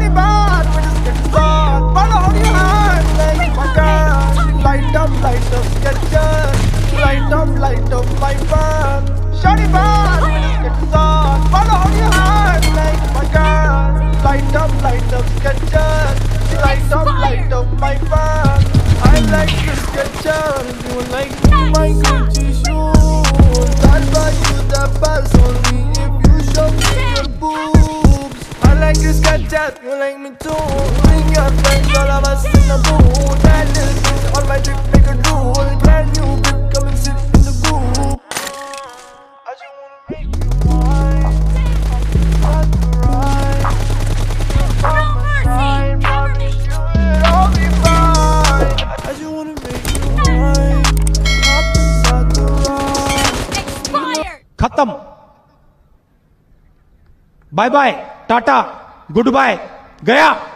हमारी बात you like me too. Bring your friends, all of us in the mood. That little thing, all my drip make a rule. Brand new whip, come and sit in the group. I just wanna make you mine. That's right. No mercy, cover me. I'll be fine. I just wanna make you mine. That's right. Expired. Khatam. Bye bye. Tata. Goodbye गया।